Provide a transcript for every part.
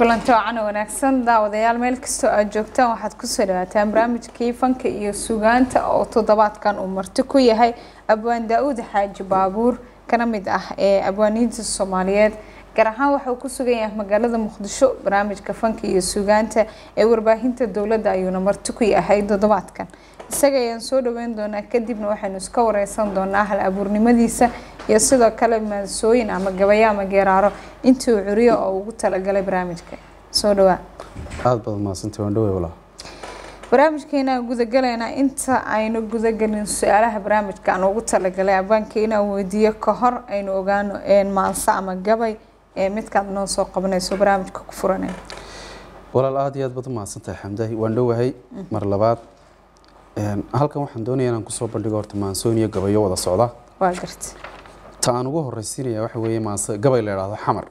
kulanti wacan wanaagsan daawadayaal meel kasto aad joogtaan waxaad ku soo dhawaataan barnaamijkii fanka iyo suugaanta oo toddobaadkan uu marti ku yahay abwaan daa'uud xaaji baabuur kana mid ah ee abwaaniinta Soomaaliyeed gaar ahaan waxa uu ku sugan yahay magaalada Muqdisho barnaamijka fanka iyo suugaanta ee warbaahinta dawladda ayuuna marti ku yahay toddobaadkan isaga ayaan soo dhaweyn doonaa kadibna waxaanu iska wareysan doonaa hal abuurnimadiisa iyo sidoo kale maansooyin ama gabayaa ama geeraaro inta uu curiyo oo ugu talagalay barnaamijka soo dhawaa aad badan ma santii waan dhaway walaa barnaamijkeena gudagalayna inta aynu gudagalin su'aalaha barnaamijka aan ugu talagalay abwaankeena weydiyo ka hor aynu ogaano in maansa ama gabay ee midkaad noo soo qabanayso barnaamijka ku furanay walaal aad iyo aad badan ma santii xamdahay waan dhawahay mar labaad halkan waxaan doonayaa inaan ku soo bandhigo horta maansooniyo gabayo wada socda waa gartay taan ugu horeysiinaya waxa weeye maansa gabay leedahay xamar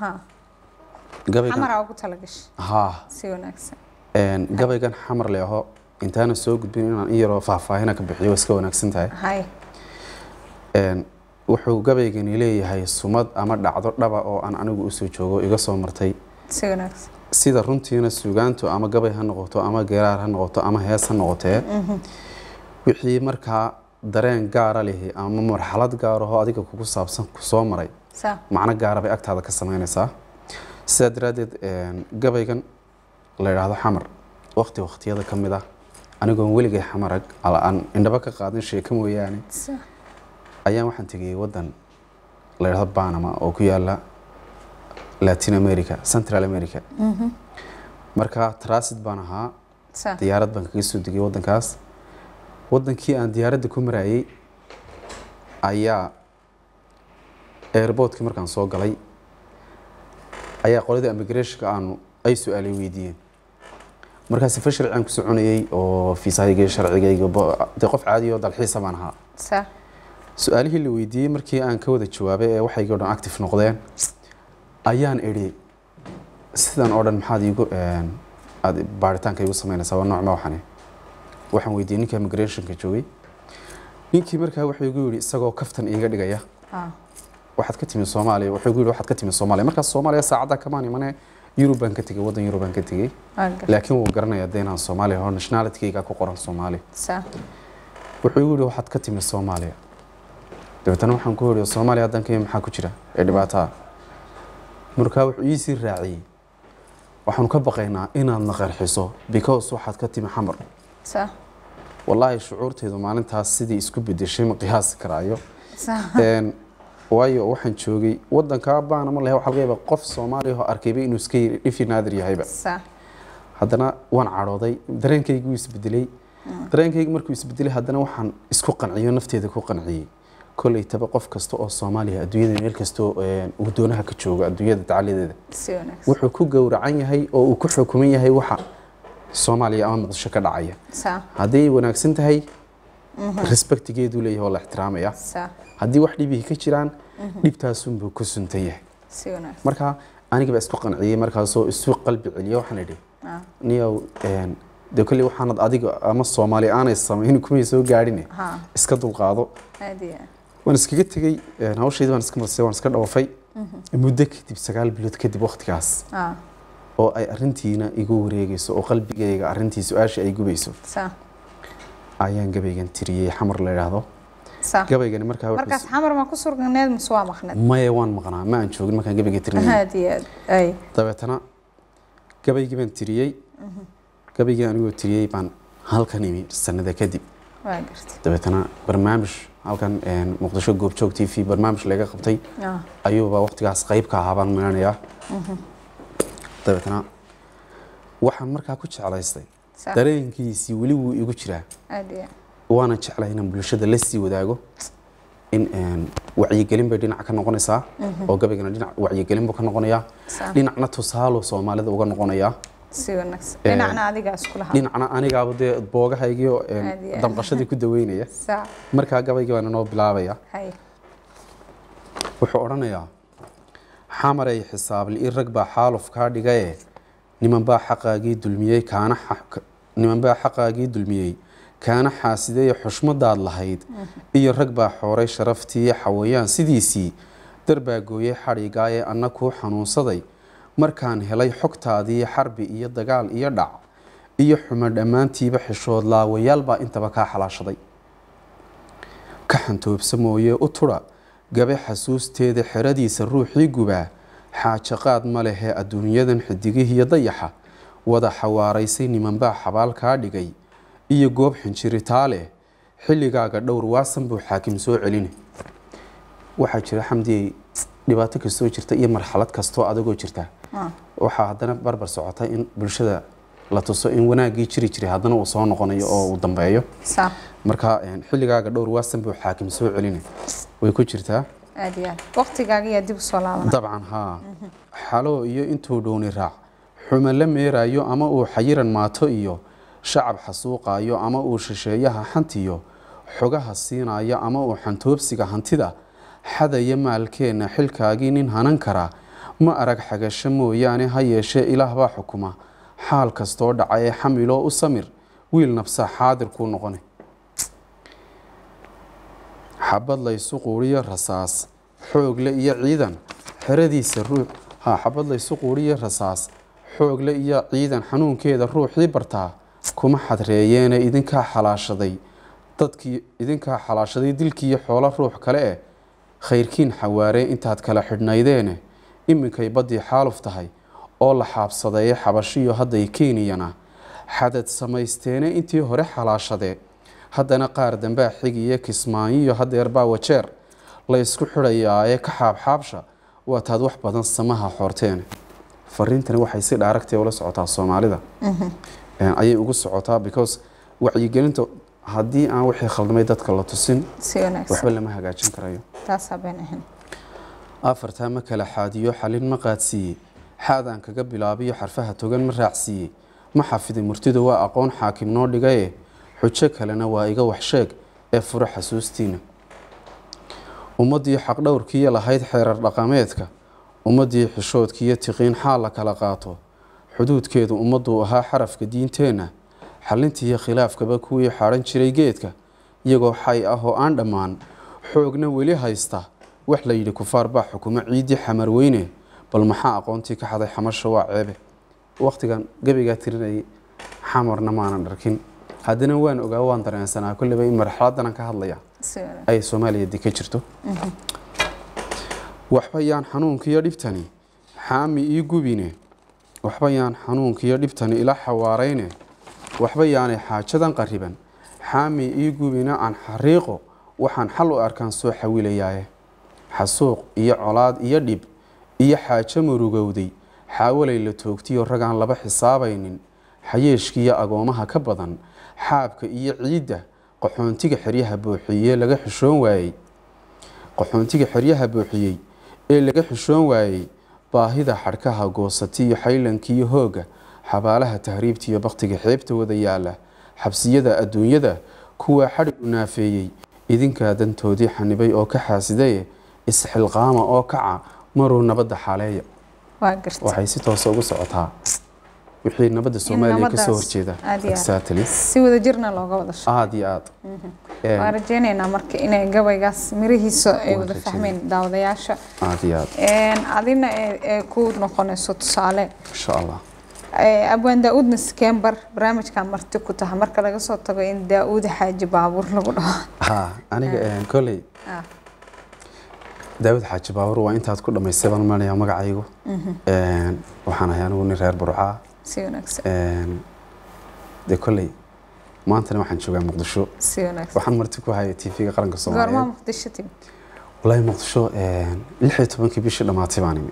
ha gabay xamar ugu tala gash ha si wanaagsan gabaygan xamar leeyaho intaana soo gudbin inaan iyaro faahfaahina ka bixiyo iska wanaagsan tahay hay wuxuu gabaygan leeyahay sumad ama dhacdo dhaba oo aan anigu u soo joogo iga soo martay si wanaagsan sida runtiina suugaantu ama gabay ha noqoto ama geeraar ha noqoto ama hees ha noqote wixii marka dareen gaar ah leh ama marxalad gaar ah oo adiga kugu saabsan ku soo maray macna gaar ah bay agtaada ka sameynaysaa sida daradeed gabaygan la yiraahdo xamar waqtiyada kamid ah anigoon weligay xamarag aan indhaba ka qaadin sheeko mooyaane ayaan waxaan tagay wadan la yiraahdo Panama oo ku yaala Latin America, Central America. Marka transit banaha. Diyaarad baan kaga soo degay wadankaas. Wadankii aan diyaaradda ku marayay ayaa airportka markaan soo galay ayaa qolada immigrationka aanu ay su'aalo weydiiyeen. Markaas fa sharci aan ku soconayay oo fiisahayga sharcigayga qof caadi oo dalxiisa baan ahaa. Su'aalihii la weydiiyay markii aan ka wada jawaabay ee waxay gaadhaan active noqdeen. ayaan eri sidaan ordan maxaad igu aad baaritaanka igu sameynaysaa waa noocma waxaan weydiin ninka immigrationka joogay ninkii markaa wuxuu igu yiri isagoo kaftan iga dhigaya waxaad ka timi Soomaaliya wuxuu igu yiri waxaad ka timi Soomaaliya markaa Soomaaliya saacada kamaan imanay Yuruban ka tagay wadan Yuruban ka tagay laakiin wuu garanayaa deena Soomaaliya oo nationality-ga ku qoran Soomaali wuxuu igu yiri waxaad ka timi Soomaaliya dadana waxaan ku horiyo Soomaaliya dankan maxaa ku jira ee dhibaatada marka wuxuu ii sii raaciyay waxaan ka baqaynaa inaad na qarxiso because waxaad ka timi xamar sax wallahi shucuurteedu maalintaas sidii isku bedeshay ma qiyaas karaayo sax waayo waxaan joogay wadanka Panama leh waxa qeyb qof Soomaali ah arkayba inuu iska dhifi naadir yahayba sax hadana waan carooday dareenkaygu isbedelay dareenkaygu markuu isbedelay hadana waxaan isku qanciyo nafteeda ku qanciyay كل يتبقى قف كستو الصومالي أدوية ميل كستو ودونها كتشوج أدوية تعالي ذي وحكوك ورعاني هاي أو كحكومية هاي وح الصومالي أمام الشكل رعاية هذه وناقصنت هاي ريسبكت جيد ولا يهول احترام يا هذه وحدي به كتيران لبتاسون بكسنتيه مركها أنا كبس سوق نعية مركها سوق قلب عليا وحندي نيو ده كله وحنا أديك أما الصومالي أنا الصومين كمية سو قاعدينه إسكتوا القاضو ونسكت تجي ناوي شيء ده نسكت مرسي ونسكت أوفي مدك تبسكال بلوت كده بوقت كاس أو أرنتينا يجو ريجس أو قلبي جايج أرنتيس وأش أيجو بيسو أيان جبيجن تري حمر لهذا جبيجن مركز حمر ما كسر جناد مسوا مخند ما يوان مغنا ما نشوف ما كان جبيجن تري هادي أي طبعا أنا جبيجن تري جبيجن أنا تري بان هالكنيمي السنة ذا كدي طبعا أنا برنامج halkan Muqdisho goob joogtii fi barnaamij laga qabtay ayuu ba waqtigaas qayb ka ahaan maanaya dadana waxaan markaa ku jecelaystay dareenkiisi wali wuu igu jiraa waana jeclay inaan bulshada la sii wadaago in wacyigelin bay dhinac ka noqonaysaa oo gabaygan dhinac wacyigelin buu ka noqonayaa dhinacna tusaalo Soomaalida uga noqonayaa si wanaagsan dhinacna adiga isku lahaa dhinacna aniga abade boogahaygii damqashadii ku daweynaya sax marka gabayga waan noo bilaabaya hay wuxuu oranayaa xamaray xisaab li ragba xaaluf ka dhigay niman baa xaqaagii dulmiyay kaana niman baa xaqaagii dulmiyay kaana xaasiday xushmadaad lahayd iyo ragba xooray sharaftii xawayaan sidiisii darbaa gooyay xariigaay annakuu xanuunsaday markaan helay xogtaadii xarbi iyo dagaal iyo dhac iyo xumo dhamaantiiba xishood laawayaal baa intaba ka xalaashaday ka xantoobsamooye u tura gabe xasuusteeda xiradiisa ruuxii guba xaajaqaad ma lehe adduunyadan xidigihiyo dayaxa wada xawaaraysay niman baa xabaalkaa dhigay iyo goob xinjiritaa leh xilligaaga dhowr waasan buu xaakim soo celinay waxaa jira xamdi dhibaato kastoo jirta iyo marxalad kastoo adagoo jirta waxaa haddana barbar socota in bulshada la tuso in wanaagii jiri jiray haddana uu soo noqonayo oo uu dambeeyo marka xilligaaga dhowr waasan buu xaakim soo celinay way ku jirtaa aadiyaan waqtigaaga yaa dib u soo laabanaa dabcan ha xalo iyo intuu dhooni raac xuma la meerayo ama uu xayiran maato iyo shacab xasuuqayo ama uu shisheeyaha xantiyo xogaha siinayo ama uu xantoobsiga hantida xadaya maalkeena xilkaagii nin hanan kara ma arag xagasho mooyaane ha yeeshe ilaah baa xukuma xaal kastoo dhacay xamilo u samir wiil nafsa xaadir ku noqonay حبض لي سقورية رصاص حوق لي عيدا حردي سروح ها حبض لي سقورية رصاص حوق لي عيدا حنون كذا الروح لبرتها كم حدريين إذن كحلاشدي تذكي إذن كحلاشدي دلكي حول روح كلاء خير كين حواري أنت هتكلا حدنا يدينه إما كي بدي حالف تهاي الله حاب صداي حبشيو هدي كيني أنا حدت سمايستينه أنتي هري حلاشدي haddana qaar danba xigiye kismaayiyo hadeer baa wajeer la isku xirayaa ee ka xaab xaabsha waa taad wax badan samaha xorteen fariintani waxay si dhaaragtay wala socotaa Soomaalida ayay ugu socotaa because wacyi gelinta hadii aan wixii khaldamay dadka la tusin waxba lama hagaajin karayo taasabeen ahan afarta ma kala xaadiyo xalin ma qaadsiyi xaadaan kaga bilaabiyo xarfaha togan ma raacsiyi ma xafiday murtida waa aqoon xaakim noo dhigay حجة كلنا وايجا وحشاج أفرح حسوستينا ومضي حق دور كيا لهيد حير رقماتك ومضي حشود كيا تقين حالك لقاطه حدود كيد ومضوها حرف كدين تينا حلنتي يا خلاف كبكوي حارن شريجيتك يجو حي أهو عند مان حوجنا ولي هايستا وحلا يد كفار بحكم عيدي حمر وينه بالمحاق أنتي كحدا حمر شواعبه وقت كان قبل قاترني حمرنا معنا لكن هذا نوعان أقوى أنترين سنة كل بين مرحلات أنا كهالليا أي سومالي يدي كشرتو وحبيان حنون كيرد بتني حامي يجوبينه وحبيان حنون كيرد بتني إلى حوارينه وحبيان حاجدا قريبا حامي يجوبينه عن حريقه وحن حلو أركان سو حويلياه حسوق يعلاد يدب يحاجة مروجودي حاول اللي توقتي الرجال لبح صابينين حيشكي أقوامها كبدا حابك عيدة قحونتك حريها بوحية لقى حشون واي قحونتك حريها بوحية لقى حشون واي باهذا حركها قوصتي حيلا كي هوغا حبالها تهريبتي وبختك حيبت وذياله حبسي يدا الدنيا يدا كوا حرق نافيي إذن كادن تودي حنبي أو كحاسدي اسحل غامة أو كعا مروا نبض حالي وحيسي توصوغ سعطها وحين نبض الصومالي كسور جيدا ساتلي سوى جرنا لو قبض عادي عاد ورجينا انا مركي انا قوي قاس مريهيسو ودا فاهمين داودياشا عادي عاد عادينا كود نقونيسو تسالي ان شاء الله أبوان داود نسكمبر برامج كان مرتي كنتها مركا لغا سو تاغو ان داود حاج بابور لو دو ها انا كولي داود حاج بابور وان انت كو دميسي بان ماليا مغاعيغو وحان هيان وني رير برعا سيونكس ده كله ما أنت نروح نشوفه مقدشو سيونكس وحن مرتكو هاي تيفي قرن قصوم غير ما مقدشتي والله مقدشو لحيت منك بيش لما تباني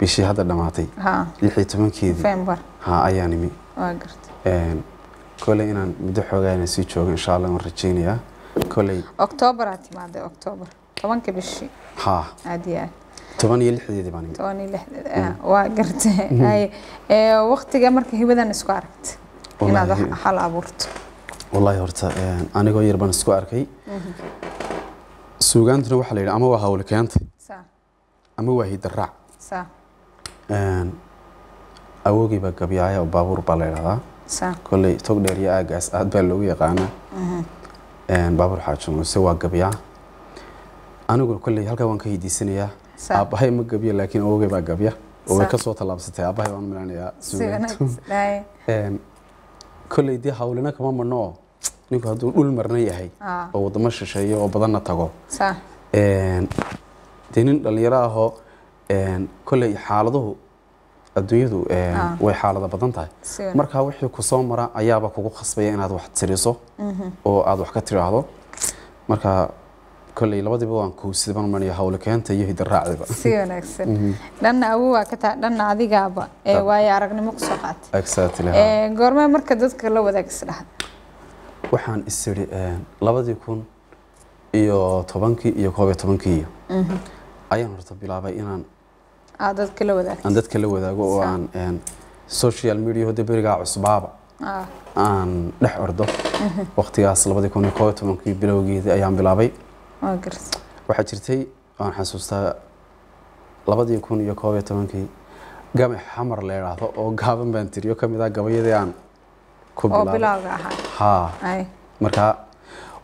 بيش هذا لما تي لحيت منك فيمبر ها أياني مي أقدر كله إنا بدحوا جاي نسيجوا إن شاء الله مرتجيني يا كله أكتوبر عتي ما ده أكتوبر طبعا كبيشي ها عادية توني اللحدي دباني توني اللحدي وقرت هاي وقت جمرك هي بدنا سكارت هنا حال عبورت والله هرت أنا جاي ربنا سكاركي سوقان تروح لي أما وهاول كانت صح أما وهي درع صح أوجي بقى بيعي أو بابور بالله صح كل تقدر يا جس أتبلو يا قانا بابور حاجة سوى قبيع أنا أقول كل هالكوان كيدي سنية أبا هاي مقبية لكن أوجي بقى قبيع وكسوت الله بستي أباهي وأنا ملانية سويت كل يدي حاولنا كمان منو نيجي هادو أول مرنية هاي أو دمشق شيء أو بدنا نتاجو صح تنين اللي راه كل حالده الدنيا دو وحالده بدنا تاي مركها وحي كسام مرة أيابا كوكو خصبي أنا هذا واحد سريسه أو هذا واحد كتير هذا مركها كلي لبادي بوان كوسي بنا من يحاولك أنت يهيد الرعد بقى. سيون أكسر. لأن أبوه كتاع لأن عادي جابا ويا رجني مقصوقات. أكسرت لها. جرما مركز كل لبادي كسرها. وحن السري لبادي يكون يا طبانكي يا كوبي طبانكي. أيام رتب لعبة إنن. عدد كل لبادي. عدد كل لبادي وعن سوشيال ميديا هو دبرجع صبابة. عن لح أرضه. وقتي أصل لبادي يكون كوبي طبانكي بلوجي أيام بلعبة. waxaa jirtay aan xasuustaa labadii kun iyo koob iyo tobankii gabi xamar leeraado oo gaaban baan tiriyo kamid ah gabayadii aan ku bilaabay ha marka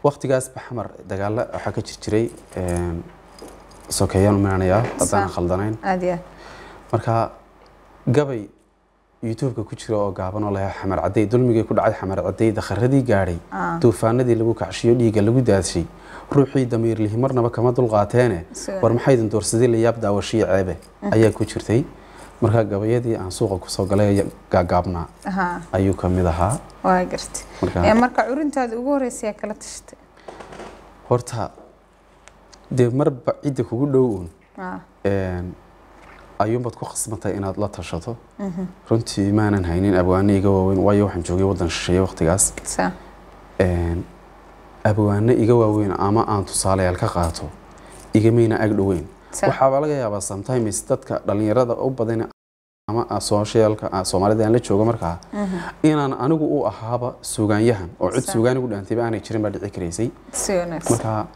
waqtigaas xamar dagaal waxa ka jiray sokeeyaan maanaya dadana khaldanayn adiya marka gabay youtube-ka ku jira oo gaaban oo lahayd xamar caday dulmigay ku dhacay xamar caday dakharadii gaaray duufaanadii lagu kacshiyo dhiiga lagu daashay روحي دمير ليه مرنا بكمادو القاتانة ورمحيد ندور سديل يبدأ وشي عبء أيه كوشرتي مركا جويدي عن سوق كوسوق عليه جابنا أيه كم ذها واجرت مركا عورن تادو غورس يا كلا تشت هرتها ده مربع عيد كقول لون أيوم بتكون خصمته إن هذا لا تشتو رنتي ما ننهينين أبواني جوين وياه حنجوي ودن الشيء وقت جاس أبوانه إيجوا وين أما أنتو صالح الكقاطو إيجمينا أجدوين وحاولنا يا بس sometimes استدك دلني رضا أو بدينا أما السوشيال كسومالدين اللي تشوجا مركها إن أنا أقول أحبه سوجان يهم أو عد سوجان يقول أنت بقى أنا يشرين بعد إكريسي مركها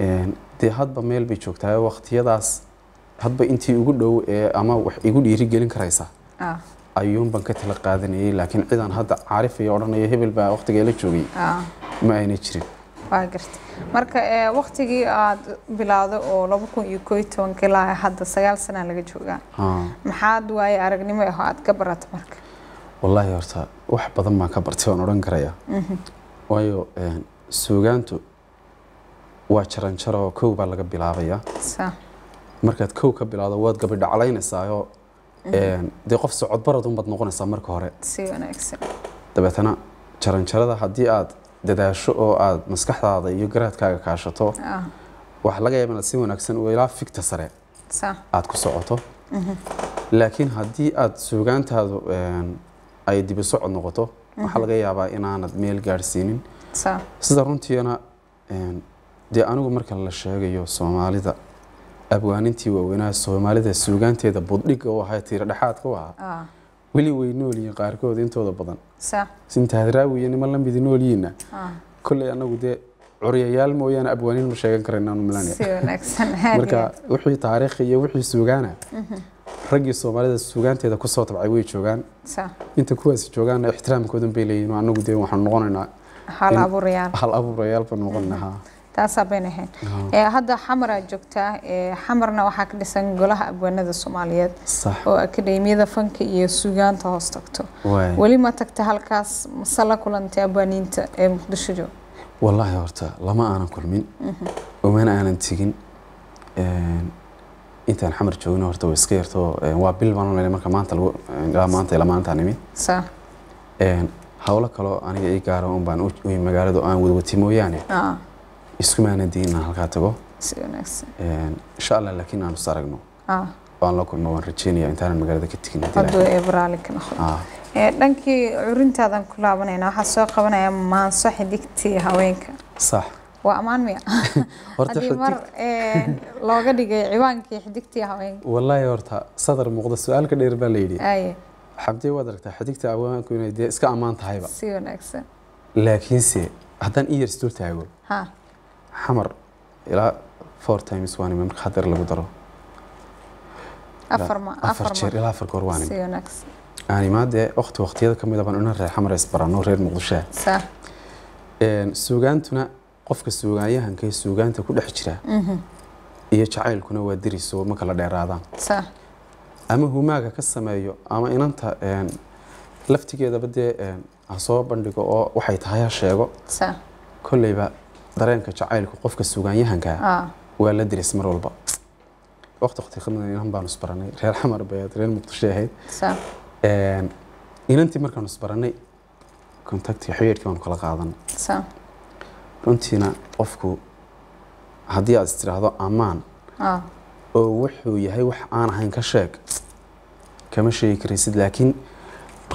ده هاد بميل بيشوك تاي وقت يداس هاد بأنتي يقول له أما يقول يرجلين كريسة أيوم بنكت القاذني لكن إذا هاد عارف يورنا يهبل بقى وقت جالك تشوجي ما أنا يشرين وأجرت مركا وقتي عاد بلاده أو لبكون يكويت وانكلا حد سجال سنة لجوجا محد ويا أرجني ما يحد كبرت مركا والله يا رتا وحب ضم كبرت وأنا رنجريا ويو سوجانتو واشرن شروا كوب على قبلاعيا مركا كوب قبلاعه واد قبل علينا سايو دي قف سعود برا ضم بتنقون السمر كهرة سيونا إكسل تبعتنا شرن شرا ده حد يقعد داداشو أو عاد مسكحة هذا يجرت كعشته وحلاقي من السيم ونكسن ويلعب فيك تسرع عاد كسرعته لكن هدي عاد سوقانت هذا أيدي بسرعة نقطه وحلاقي يا با إن أنا ميل جارسينين صدرنتي أنا دي أنا ومركل الشيء يو سومالي ذا أبوانتي ووينا سومالي ذا سوقانتي ذا بديك وهايتي رحات كوها ولي وينولين قاركود انتو بدن صح سنت هدراوي يعني ملن بيدنولينا كل انا ودا عرياال مويان ابوانين ما شيغان كرنا انو ملانيا marka wixii taariikhi iyo wixii suugaana ragii Soomaalida suugaanteeda ku soo tabcay way joogan صح inta kuwaas joogan ixtiraamkooda bay leeyeen anagu de waxaan noqonaynaa hal abu riyaal baan noqonaynaa taasa beenahay hadda xamara joogta xamarna waxa ka dhisan golaha abwaanada Soomaaliyeed oo akademiyada fanka iyo suugaanta hoos tagto wali ma tagta halkaas masala kulanta abwaaninta ee Muqdisho wallahi horta lama aanan kulmin umana aanan tigin intaan xamar joogno horta way iska yarto waa bil baan marka maanta nimi sax hawlo kale aniga ay gaaro baan u magaalada aan wadawti mooyaane اسمعنا دينا هالكاتبو. إن شاء الله لكن أنا سارقنا. والله كل ما ورجيني إنتان المجال ذاك التكني. أدو إبرالك نخو. لأنك عرنت هذا كله بنينا حسوق بنيا ما صح دكتي هواينك. صح. وأمان ميا. هذه مر لو قد جاي عوانك حدكتي هواينك. والله يورتها صدر مقدس سؤال كده إبراليدي. أي. حبتي ودركت حدكتي عوانك وندي إسكا أمان طيبة. سيون أكسن. لكن سي هذا إير ستورت عقول. ها. حمر إلى 4 times واني ممكن خطر اللي بدره. أفر إلى أفر كورواني. سيونكس. يعني ما ده وقت هذا كم إذا بنقولنا حمر إسبرانو غير مغشاة. صح. السوقان تنا قفك السوقان يهان كي السوقان تكون حجرة. إيه شعيل كنا ودري سو ما كلا دير هذا. صح. أما هماك كسمايو أما إن أنت لفتي كده بدي عصاب بندق أو وحيد هاي الشيء كل يبقى درين كشعيلك وقف كسوقاني هنكا ولا درس مرة والبا وقت أختي خمنا إنهم بانوا سبراني ريال حمر بيت ريال مبتشيهي إن أنت مركان سبراني كونتاكتي حير كمان كلا قاعدنا كنت هنا قفكو هدية استراحة أمان أو وحو يهي وح أنا هين كشاك كمشي كريسيد لكن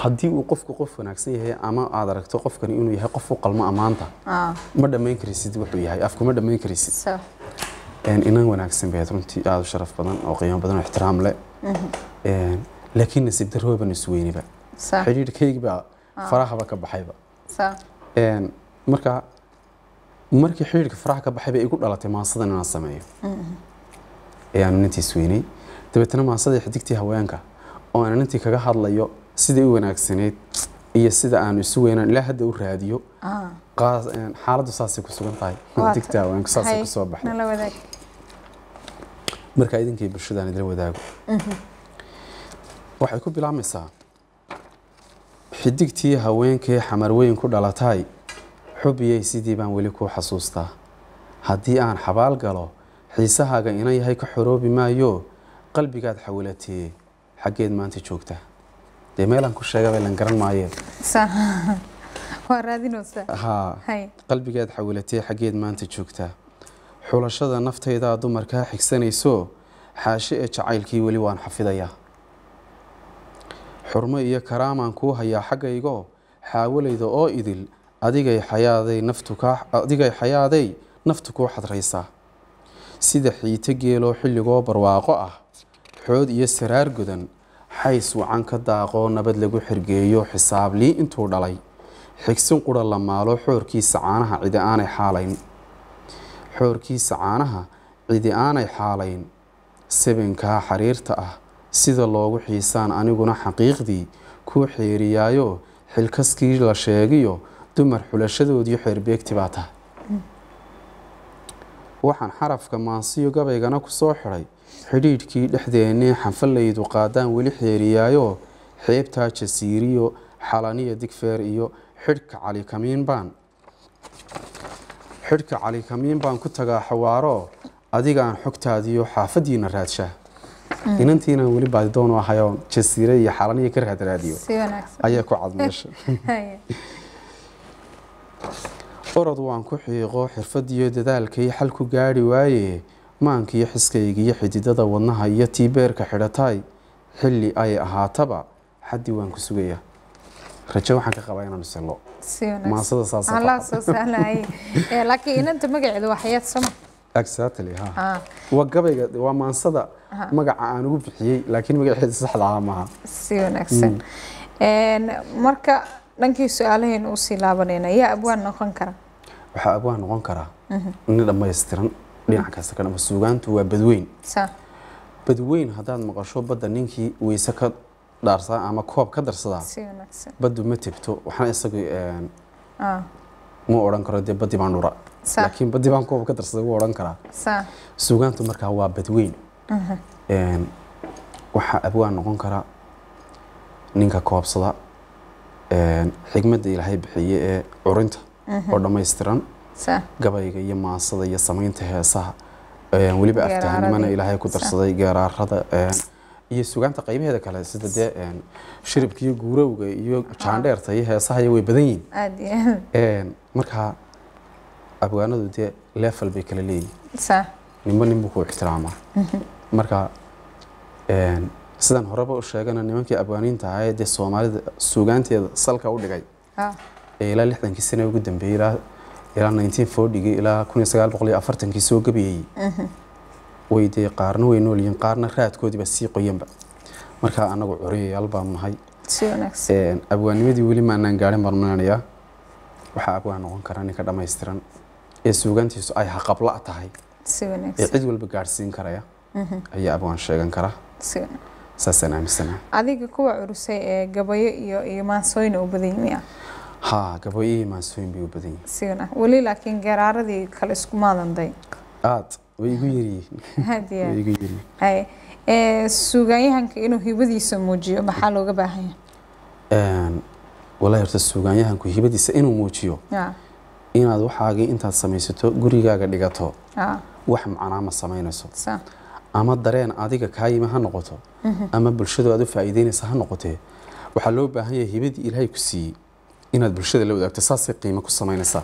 هدي وقفكو قف ناقصي هي أما أدرك توقف كان يقولوا يهي قف وقل ما أمانته مرة ما يكريسيد وحو يهي أفكو مرة ما يكريسيد إن إنا وناقصين بيت كنت أعرف شرف بدن أو قيام بدن واحترام له لكن نسيب دروه بنسويني بقى حرير كيك بقى فراحة بقى بحيبة إن مركا مركي حرير كفراحة كبحيبة يقول الله تما صدق أنا سمعيه يعني نتي سويني تبي تنا مع صدق حديقتي هوايانك أو أنا نتي كجاهر ليو سيد وناقصينيت هي سيد أنا سوينا لا هدا والراديو قاس حارد وصاصي كسوان طاي حديقتي هوايانك صاصي كسوان بحيبة مركا إذن كي برشد أنا درو داعو واحد يكون بالعمل ساعة حديقتي هوايانك حمروين كل على طاي حبي سيدي بان وليكو حسوستا هدي أنا حبال قالوا حيسها جينا يهيك حروبي ما يو قلبي قاعد حولتي حقيد ما أنت شوكته دميلان كل شيء قبل نقرن معي صح وردينو صح ها قلبي قاعد حولتي حقيد ما أنت شوكته حول الشذا نفته إذا ضمر كاحك سنة يسو حاشئة عائلكي وليوان حفيديا حرمية كرام عنكوها يا حاجة يجو حاول إذا أو إذل أديجي حيادي نفتك أديجي حيادي نفتك واحد رئيسة سيد حيتجي لو حلي جوبر واقعه حود يسرار جدا حيث وعنك داقو نبدل جو حرجيو حساب لي انتو دلي حكسون قدر لما لو حوركي سعانها عدي أنا حالين حوركي سعانها عدي أنا حالين سبن كا حريرته سيد الله جو حيسان أنا جونا حقيقي كو حيريايو حلكسكي لا شيجيو دمر حلاشده ودي حربي اكتباته وحن حرف كمان سيو قبل يجانا كصاحري حريد كي لحديني حنفل يدو قادم ولي حيريايو حيب تاج سيريو حالانية دكفيريو حرك علي كمين بان حرك علي كمين بان كنت جا حواره أديك عن حكت هذيو حافدين الرادشة إن أنتينا ولي بعد دون وحيون تسيري حالانية كره الراديو أيكو عظمش أرد وان كحي غو حرفديو ددالكي حلكو غاري واي مانكي حسكيغي حديدادا ودنها يتي بيركا خيرتاي حلي اي اهاتبا حدي وان كسوغيا رجا waxaan ka qabaa inaan islo maasada saasa Allah soo saalaay laakiin inta magaceedu waxayad sama agsatali ha wa gabayga waa maansada magaca aan ugu bixiyay laakiin magaceedu saxda ah ma aha marka لكن سؤالين أوصيلا بنينا يا أبوان نقنكرا. وح أبوان نقنكرا. لما يسترن لينعكس كنا مسوقان تو بدوين. صح. بدوين هذا المقاشوب بدنا نينكي ويسكت درسا عم كوب كدرس ده. صح. بدو متبتو وحنا يسقي مو أورانكرا دي بدي بانورا. صح. لكن بدي بان كوب كدرس ده وأورانكرا. صح. سوقان تو مركها هو بدوين. وح أبوان نقنكرا نينكا كوب صلا. حكمة إلهي بحية عرنتها ورما يسترن قبايق يما صدي سمين تها صح ولي بأفتح أنا إلهي كتر صدي قرار هذا يسوع تقييم هذا كله سدد شرب كيو جورا ويو شاندر تيها صح يوي بدين مركها أبو أنا دودي لافل بكللي صح نمني بكو احترامه مركها سدان هربا وشجعنا نيوانك أبوانين تعايد الصومال سوجانتي سلك أول دقيقة. إلى اللي حنا كيسنا وجود بيرة إلى 1940 إلى كنا سجال بقولي أفرت كيسوق بيجي. ويدي قارنو ينول ينقارن خيات كودي بس يقيم بقى. مركها أنا قعري ألبا مهاي. أبوان مدي ولي ما ننقارن برمانيا. وحابوان وانكراني كذا ما يسترن. السوجانتي سأيها قبل أتاعي. يعدوا البقارسين كرايا. هي أبوان شجعن كرا. ساسنا مسنا. عادي كوا عروسي قبايا يمانسوين وبدينيا. ها قبايا يمانسوين بيوبدين. سينا ولي لكن قرار ذي خلص كمان ضي. آت ويجيري. هادية. ويجيري. أي suugaanyahanka inuu hibadiisa muujiyo maxaa looga baahan yahay walahi horta suugaanyahanku hibadiisa inuu muujiyo inaad waxaaga intaad samaysato gurigaaga dhigato wax macna ma samaynayso ama dareen adiga ka yimi ha noqoto ama bulshada aad u faa'iideynaysa ha noqote waxa loo baahan yahay hibadii Ilaahay ku siiyay inaad bulshada la wadaagto saas qiimo ku samaynaysa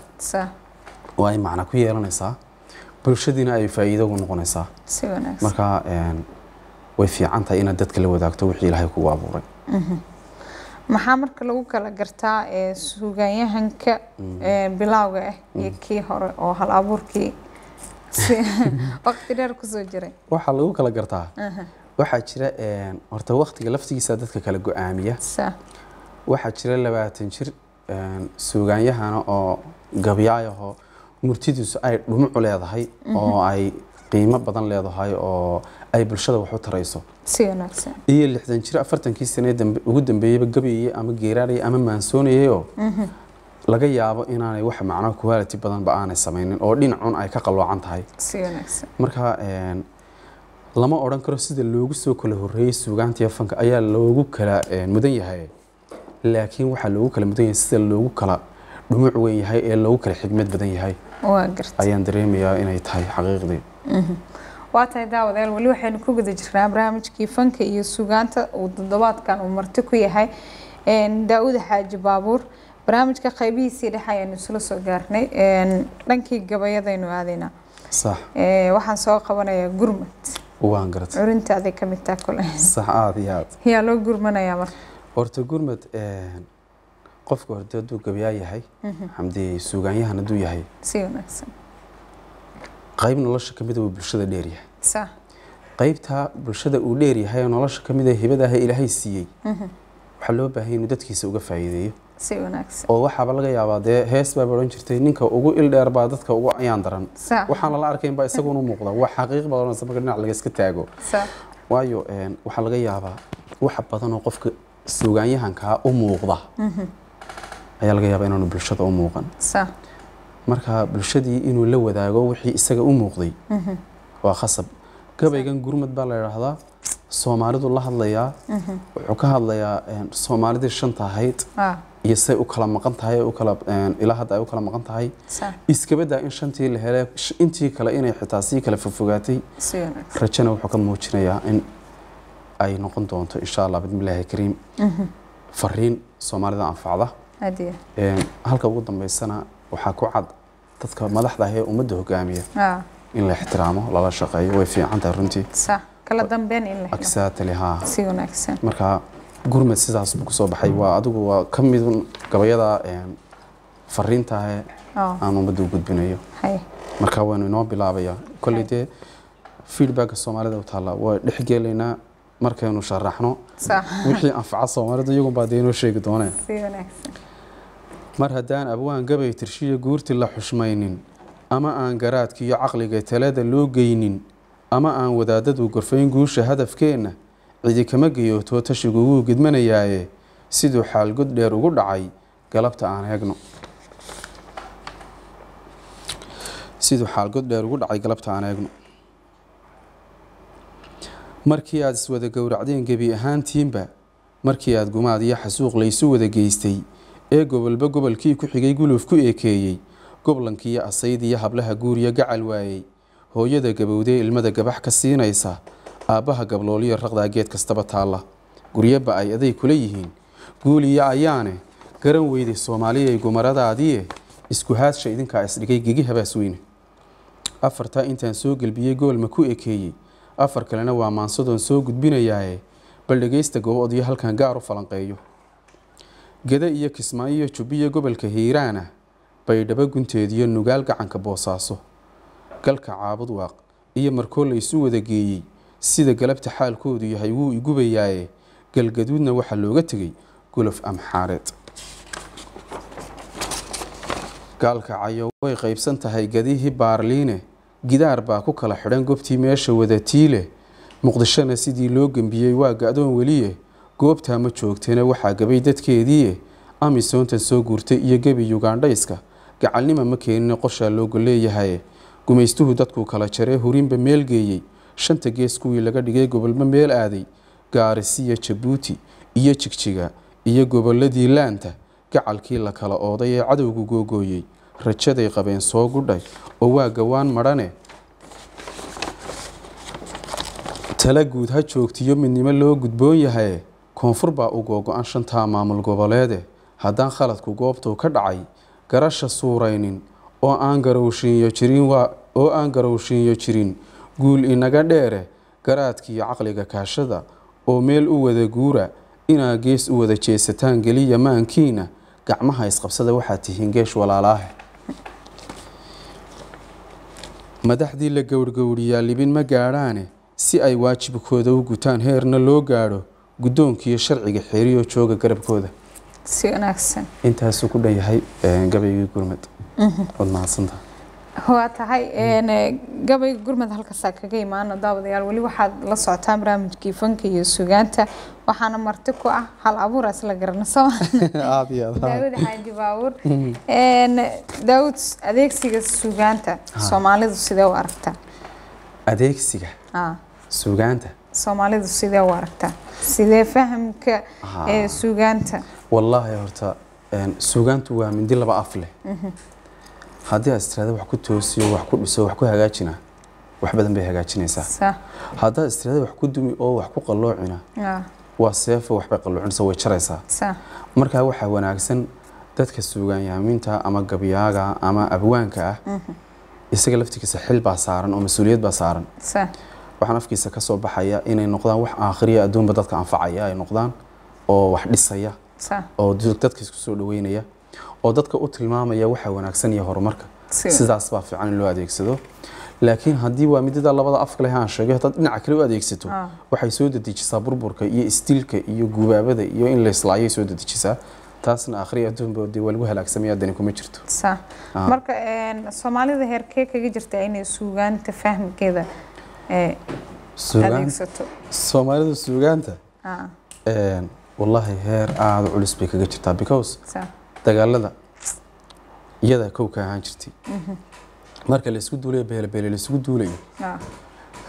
way macna ku yeelanaysa bulshadina ay faa'iido ugu noqonaysa marka way fiican tahay inaad dadka la wadaagto wixii Ilaahay ku waabuuray maxaa marka lagu kala gartaa suugaanyahanka bilawga ah iyo kii hore oo hal abuurkii waqti dheer ku soo jiray waxa lagu kala gartaa waxa jira horta waqtiga laftigiisa dadka kala go'aamiya waxa jira 20 jir suugaanyahana oo gabyaayaho murtidiisu ay dhumuc leedahay oo ay qiimo badan leedahay oo ay bulshada wax u tarayso si wanaagsan iyo 60 jir 40kii sano dambe ugu dambeeyay gabyay ama geeraray ama maansoonayay laga yaabo inaanay wax macno ku haalati badan ba aanay sameeynin oo dhinacun ay ka qaloocan tahay si wanaagsan marka lama oran karo sida loogu soo kala horeeyay suugaanta fanka ayaa loogu kala mudan yahay laakiin waxa loogu kala mudan yahay sida loogu kala dhumuc weyn yahay ee loogu kala xigmad badan yahay waa gartay ayaan dareemayaa inay tahay xaqiiqdii waatay daawadayaal wali waxaan ku guda jirnaa barnaamijkii fanka iyo suugaanta oo toddobaadkan uu marti ku yahay Daa'uud Xaaji Baabuur barnaamijka qaybihiisa dhaxayaan isla soo gaarnay dhankii gabayadaynu aadayna sax waxaan soo qabanayaa gurmad waan garatay urintaada ka mid tahay kale sax aad iyo aad yaa loo gurmanaya mar horta gurmad qofku horta duu gabiya yahay xamdi suugaanyahan duu yahay si wanaagsan qayb nolosha kamid ah bulshada dheer yahay sax qaybta bulshada uu dheer yahay nolosha kamid ah hibadaha Ilaahay siiyay waxa loo baahan yahay dadkiisa uga faa'iideeyo si wanaagsan oo waxa laga yaabaa de hees baa baran jirtay ninka ugu il dheer baa dadka ugu ayaan daran waxaan la arkayn baa isagu inuu muuqdo wax xaqiiq badan sabab dhinac laga iska taago waayo waxa laga yaabaa wax badan oo qofka suugaanyahanka u muuqda ayaa laga yaabaa inuu bulshada u muuqan sax marka bulshadii inuu la wadaago wixii isaga u muuqday waa khasab gabaygan gurmad baa la yiraahdaa Soomaalidu la hadlayaa wuxuu ka hadlayaa Soomaalida shanta ahayd iyo say u kala maqan tahay oo kala ilaa hadda ay u kala maqan tahay iskabada in shantii la helay intii kale inay xitaasi kala fofogaatay rajana wuxuu ka muujinayaa in ay noqon doonto insha Allah bismillaahi kariim fariin Soomaalida anfacda hadiya halka ugu dambeysana waxa ku cad dadka madaxda ah ee ummadda hogaamiya in la ixtiraamo lala shaqeeyo way fiican tahay runtii sax kala dambeyn in la aksaata laha si wanaagsan marka gurmad sidaas ku soo baxay waa adigu waa kamid gabayada fariinta ah aan ummadda u gudbinayo hay marka waanu inoo bilaabaya kulliye feedback Soomaalida u taala waa dhixgeelina marka aanu sharaxno sax wixii anfaca Soomaalida iyagu baad inoo sheegi doonaan si wanaagsan mar hadaan abwaan gabay tirshiyo guurti la xushmaynin ama aan garaadkii iyo aqliga talada loo geynin ama aan wadaadadu gurfayn guusha hadafkeena cidi kama geeyoto tashigu ugu gudmanayay sidoo xaal gud dheer ugu dhacay galabta aan heegno sidoo xaal gud dheer ugu dhacay galabta aan heegno markii aad iswada gowracdeen gabi ahaantiinba markii aad gumaad iyo xasuuq laysu wada geystay ee gobolba gobolkii ku xigay guluuf ku eekeeyay goblankii asayd iyo hablaha guuriga gacal waayay hooyada gabowday ilmada gabax ka siinaysa aabaha gablooliyo raqda geed kastaba taala guriyaba ay aday kula yihiin guuliya ayaane garan weyday Soomaaliya ay gumaradaadii isku haadsha idinka isdhigay gigi habaasweyne afarta intaan soo galbiyay goolma ku eekeeyay afar kalena waa maansadoon soo gudbinayay bal dhageysta goobod iyo halkan gaar u falanqeeyo gada iyo Kismaayo Jubiyo gobolka Hiiraana baydhaba gunteediyo nugaal gacanka boosaaso galka caabud waaq iyo markoo la isu wada geeyay sida galabta xaalkoodu yahay wuu igubayay galgaduudna waxa looga tagay gulaf amxaareed galka cayo way qaybsan tahay gadihi baarliine gidaar baa ku kala xidhan goobtii meesha wada tiile muqdishana sidii loo gambiyay waa gaadoon weliye goobta ma joogteena waxa gabay dadkeedii amisoonta soo guurtay iyo gabi Ugandayska gacalnimo ma keenin qorsha loogu leeyahay gumaystuhu dadku kala jaray horinba meel geeyay shanta gees kuwii laga dhigay gobolmo meel aaday gaarisiya Jabuuti iyo Jigjiga iyo gobolladii laanta gacalkii la kala ooday ee cadawgu googooyay rajaday qabeen soo gudhay oo waa gawaan marane tala guud ha joogtiyo midnimo loo gudboon yahay koonfur baa u googo'an shanta maamul goboleede haddaan khaladku goobta ka dhacay garasha suuraynin oo aan garowshiyo jirin guul inaga dheere garaadkii aqliga kaashada oo meel u wada guura ina gees u wada jeesataan galiya maankiina gacmaha isqabsada waxa tihiin geesh walaalaah madaxdii la gowrgowriya libin ma gaaraane si ay waajibkooda u gutaan heerna loo gaaro guddoonkiiyo sharciga xiriyo jooga garabkooda si wanaagsan intaas ku dhayahay gabayga gurmad wadnaasanta waa tahay gabayga gurmad halkaas kaga imaano daawadayaal wali waxaad la socotaan barnaamijkii fanka iyo suugaanta waxaana marti ku ah hal abuur as la garanayso aadiyaad Daawud Xaaji Baawur Daawud adeegsiga suugaanta Soomaalidu sidee u aragtaa adeegsiga suugaanta Soomaalidu sidee u aragtaa sidee fahamka suugaanta والله هرتا سوغانت waa mindi laba af leh hadii aad istiraada wax ku toosiyo wax ku dhiso wax ku hagaajina wax badan bay hagaajinaysaa sax hadaa istiraada wax ku dumi oo wax ku qalloocina waa seefo wax bay qalloocina way jaraysaa sax marka waxa wanaagsan dadka suugan yaaminta ama gabiyaaga ama abwaanka ah isaga laftigiisa xil ba saaran oo masuuliyad ba saaran sax waxaan afkiisa ka soo baxaya inay noqdaan wax aakhriya adoonba dadka anfacaya ay noqdaan oo wax dhisaya oo dadka isku soo dhaweynaya oo dadka u tilmaamaya waxa wanaagsan iyo horumarka sidaas baa fiican loo adeegsado laakiin hadii waa midida labada afka lahayn sheegay haddii dhinaca kale u adeegsato waxay soo dedejisaa burburka iyo istiilka iyo gubaabada iyo in la islaayo soo dedejisaa taasna akhriya doonba diwaal ugu halaagsamaya dadin kuma jirto sax marka Soomaalida heerkee kaga jirta inay suugaanta fahamkeeda adeegsato Soomaalida suugaanta والله هير عاد علس بك جرتا بكوس دغالدا يدا كوكا هان جرتي marka la isku duuleeyo beelbeel la isku duuleeyo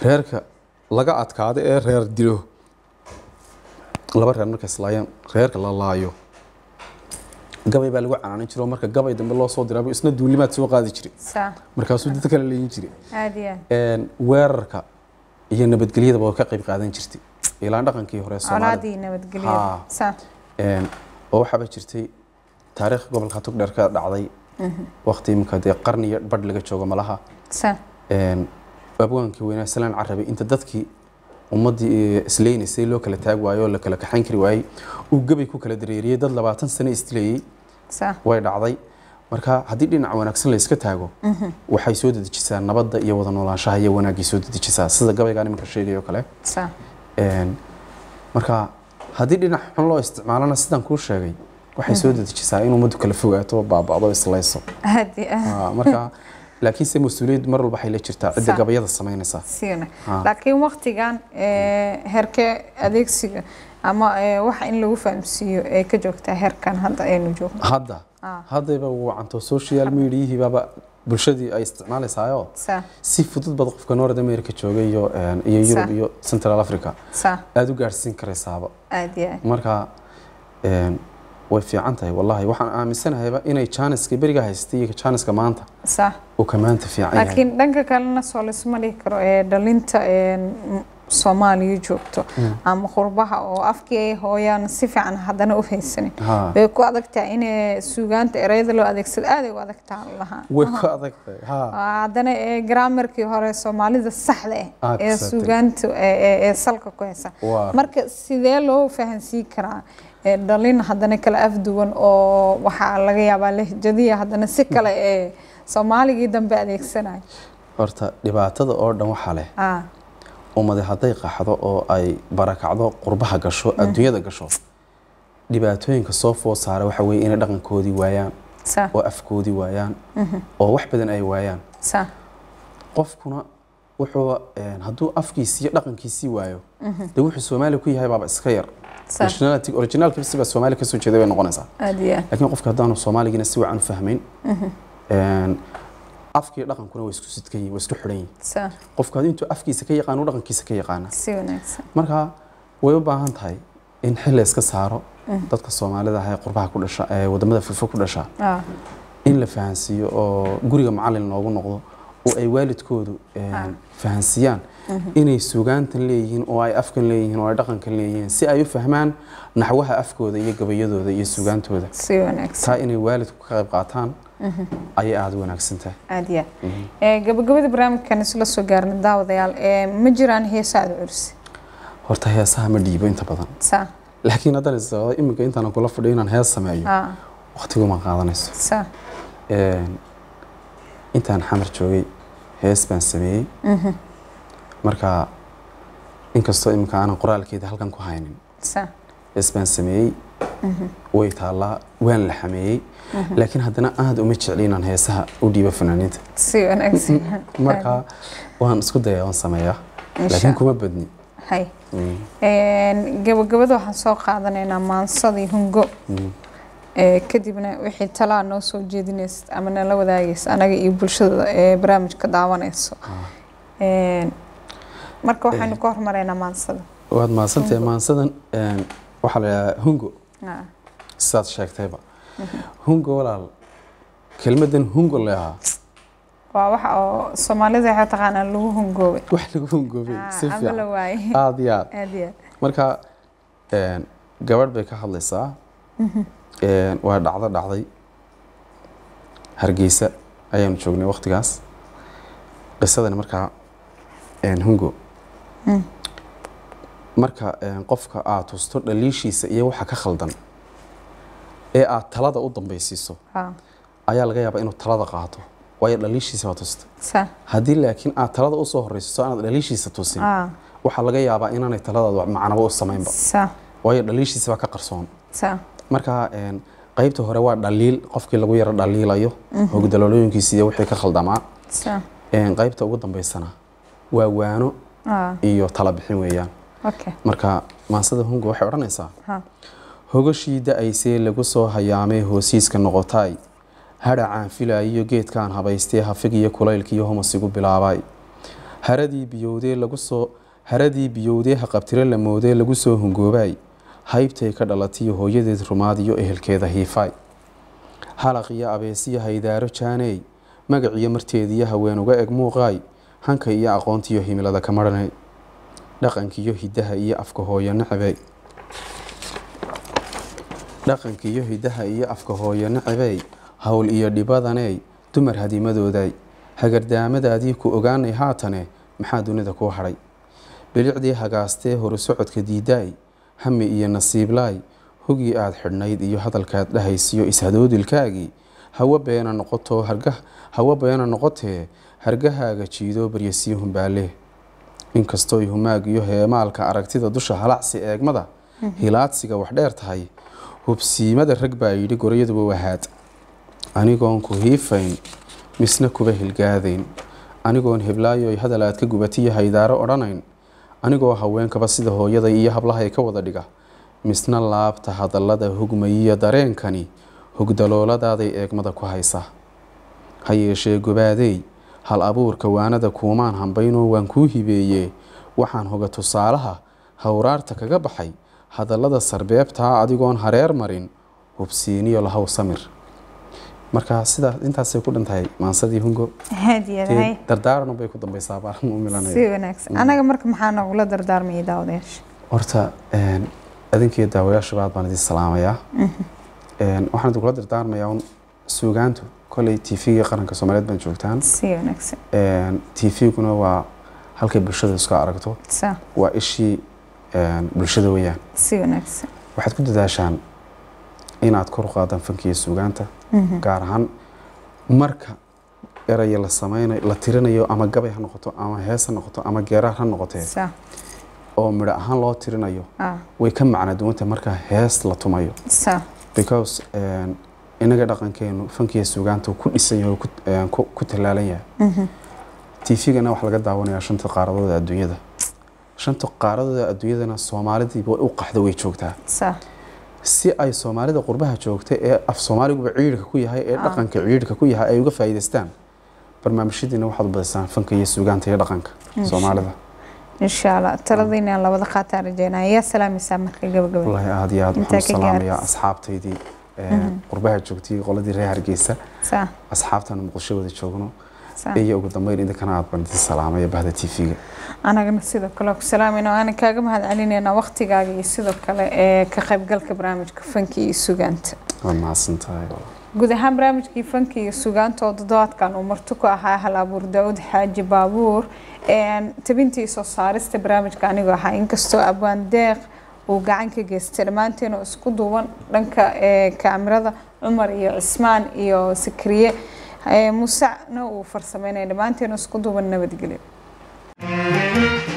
reerka laga adkaado ee reer dilo laba reer marka islaayeen reerka la laayo gabay baa lagu canaanay jiro marka gabay dambe loo soo diraabo isna duulimaad soo qaadi jiray markaasuu dadka kale leeyin jiray aadiyan weerarka iyo nabadgelyada baa ka qayb qaadan jirtay إلى أن يكون هناك تاريخ قبل خطوك دركات عضي وقتي مكاد قرني بدلك شوغا ملاها أبوانك وين سلام عربي أنت تذكي ومضي سليني سيلو كلا تاج وايول كلا كحنكري واي وقبل كلا دريرية ضد لبعتن سنة استلي وايد عضي marka hadii dhinac wanaagsan la iska taago waxay soo dedejisaa nabadda iyo wada noolaanshaha iyo wanaagii soo dedejisaa sida gabaygaan iminka sheegayo kale sax marka hadii dhinac xun loo isticmaalana sidan ku sheegay waxay soo dedejisaa inuu muddo kala fogaato baabado islayso marka laakiin si masuuliyad mar walba xil jirtaa cid gabayada sameynaysa siina laakiin waqtigan heerka adeegsiga ama wax in lagu fahamsiyo ay ka joogtaa heerkan hadda aynu joogno hadda هذا يبغى عن السوشيال ميديا هي بابا برشدي استعمال سايو سيفوت بضغط كنور أمريكا تشوجيو يوروب يو سنترال أفريقيا هذا قارسين كريسابا مركا وفي عنتها والله وحن عامل سنة هي إني تشانس كبيرة هستي تشانس كمان تا وكمان تفي عين لكن دنك كلنا سؤال اسمه ليك دلنتا Soomaaliyu joogto ama qurbaha oo afkii hooyaan si fiican hadana u fahaysan way ku adagtaa in suugaanta ereyada loo adeegsado aad ay u adagtaa laha way ku adagtay hadana grammarkii hore Soomaalida saxda ah ee suugaanta ee salka ku haysa marka sidee loo fahansiin karaa dhalin hadana kala afduwan oo waxa laga yaabaa lahjadiya hadana si kale ee Soomaaliga dambe adeegsanay horta dhibaatada oo dhan waxa leh وماذا حديقة حضاء أو أي بركة عضاء قربها قشوا الدنيا ده قشوا لبعتين كصف وصار وحوي إن دقن كودي ويان وقف كودي ويان أو وحبدن أي ويان قف كنا وحوا هدو أفكيسي دقن كيسي وياه لو حسوا مالك وياه بابا سكير original تيجي original كيسي بس ومالك كيسون كذا وين غنزة لكن قف كهدان وصومالي جنسي وعن فهمين afkii dhaqankuna way isku sidkay way isku xidhan yihiin qofkaad intuu afkiisa ka yaqaan oo dhaqankiisa ka yaqaan si wanaagsan marka way u baahan tahay in xil iska saaro dadka Soomaalida ah ee qurbaha ku dhasha ee wadamada fudfud ku dhasha in la fahansiyo oo guriga macallin loogu noqdo oo ay waalidkoodu fahansiyaan inay suugaantan leeyihiin oo ay afkan leeyihiin oo ay dhaqankan leeyihiin si ay u fahmaan naxwaha afkooda iyo gabayadooda iyo suugaantooda si wanaagsan taa inay waalidku ka qayb qaataan ay aad wanaagsan tahay aad ya gabagabada barnaamijkan isla soo gaarnay daawadayaal ma jiraan heesaad culus horta heesaha ma dhiibo inta badan sa laakiin haddana soo iminka intaan kula fadhiyo inaan hees sameeyo waqtigu ma qaadanayso sa intaan xamar joogay hees baan sameeyay marka inkastoo iminka aan qoraalkeeda halkan ku haynin sa hees baan sameeyay ويتعلق وين الحمي لكن هذانا أحد أميتش علينا هيسها وديبة فنانيت. سيون أكسي. مركا وهم سكوت يا وهم سمايا. لكن كم بدني. هاي. جبدو حنسوق هذانا أنا ما نصدي هنجو. كديبنا وحيد طلع نوسو جدينست أمنا لو دايس أنا يبلش برامج كدعوانا يسوع. مركا وحنكوه مرينا ما نصدي. وهاد ما صدي ما نصدن وحلا هنجو. سات شاكتيبا هنقول كلمة هنقول لها واضح أو سمالي زي حتى أنا لو هنقول وحلو هنقول سيف عاديات عاديات مركا جوار بيك خلصة وهاد عضي هرجيسة أيام شغلني وقت جاس قصة أنا مركا هنقول marka qofka aad tusto dhaliishiisa iyo waxa ka khaldan ee aad talada u dambaysiiso ayaa laga yaabaa inuu talada qaato way dhaliishiisa tusto hadii laakiin aad talada u soo horeyso aad dhaliishiisa tusin waxa laga yaabaa inaanay talada macnabo u sameynba way dhaliishiisa ka qarsoon marka qaybta hore waa dhaliil qofkii lagu yara dhaliilayo hogdalooyinkiisa iyo wixii ka khaldamaa qaybta ugu dambaysana waa waano iyo talabixin weeyaan marka maasada hungu waxay oranaysaa hogoshiida ay see lagu soo hayaamay hoosiiska noqotay hadacaan filaayo geedkan habaystay hafigiyo kulaylkiyo homasigu bilaabay haradii biyowdee haqabtire la mooday lagu soo hungoobay haybtay ka dhalatay hooyadeed rumaad iyo ehelkeeda hiifay halaqiyo abeesiyo haydaaro jaaney magaciyo marteediyo haween uga eg muuqay hanka iyo aqoontiyo himilada ka maranay dhaqankiyo hidaha iyo afka hooyo nacabay hawl iyo dhibadanay dumar hadimadooday hagardaamadaadii ku ogaanay haatane maxaa dunida ku haray bilicdii hagaastee horu socodka diiday hami iyo nasiiblaay hogii aad xidhnayd iyo hadalkaad dhahaysiyo ishadoodilkaagii hawa beena noqoto hargaha hawa beena noqotee hargahaaga jiido baryasiyo humbaale inkastoo humaagiyo heemaalka aragtida dusha halacsi eegmada hilaadsiga wax dheer tahay hubsiimada rag baa yiri goreyadu waahaad anigoon ku hiifayn misna kuba hilgaadeen anigoon heblaayo hadalaad ka gubatiyo haydaaro oranayn anigoo haweenkaba sida hooyada iyo hablaha ay ka wada dhiga misna laabta hadalada hugmayiyo dareenkani hugdalooladaada eegmada ku haysa hayeeshee gubaaday hal abuurka waanada kuumaan hanbaynoo waan ku hibeeyay waxaan hoga tusaalaha hawraarta kaga baxay hadalada sarbeebta adigoon hareer marin hubsiiniyo la haw samir marka sida intaas ay ku dhantahay maansadii hungo haadiyahay dardaarno bay ku dambaysaa baan u milanay si wanaagsan anaga marka maxaan ugu dardaarmay daawadeesh horta adinkii daawayaasha baad baan idin salaamaya waxaan ugu dardaarmayaa suugaantu كل تيفي قرن كسمالات بنشوفتان. سيونكس. تيفي كنا وحلقة بالشدة سكا عرقته. سا. وإشي بالشدة وياه. سيونكس. واحد كنت داشان إن أذكر قادم فنكي السوقانته. قارهن مركه إرى يلا سماينا لا ترينا يو أما جبي هنقطه أما هيس هنقطه أما جرار هنقطه. سا. أو مرأ هن لا ترينا يو. ويكم معنا دون تمركه هيس لا تمايو. سا. because inaga dhaqankeenu fankiga suugaanta ku dhisan yahay ku talaalan yahay TV-gana wax laga daawanayaa shanta qaaradood ee adduunyada shanta qaaradood ee adduunyadana Soomaalidu way u qaxdo way joogtaa si ay Soomaalida qurbaha joogtay ee af Soomaaligu ciidka ku yahay ee dhaqanka ciidka ku yahay ay uga faa'iideystaan barnaamijyadina waxaad badisaan fanka iyo suugaanta ee dhaqanka Soomaalida insha Allah taladina labada qaata rajaynaya salaamisa markay gabagabay wallahi aad iyo aad u salaamaya asxaabtaydii qurbaha joogtii qoladii reer Hargeysa sax asxaabtan muqashada joogno iyo ugu dambeyn inta kana aad bandin salaamaya bahda TV-ga anagana sidoo kale ku salaamino aan kaaga mahadcelinayna waqtigaaga iyo sidoo kale ee ka qaybgalka barnaamijka fanka iyo suugaanta waan mahadsantahay guud ahaan barnaamijkii fanka iyo suugaanta oo dadadkan umartu ku ahaa hal abuur Daa'uud Xaaji Baabuur een tabintii soo saarista barnaamijka anigu ahaa inkastoo abwaan deeq oo gacan ka geystay maanteena isku duwan dhanka kaamirada Umar iyo Ismaan iyo Sikriye مسعنا وفرسمينا لمانتين وسقطوا بالنبت قليل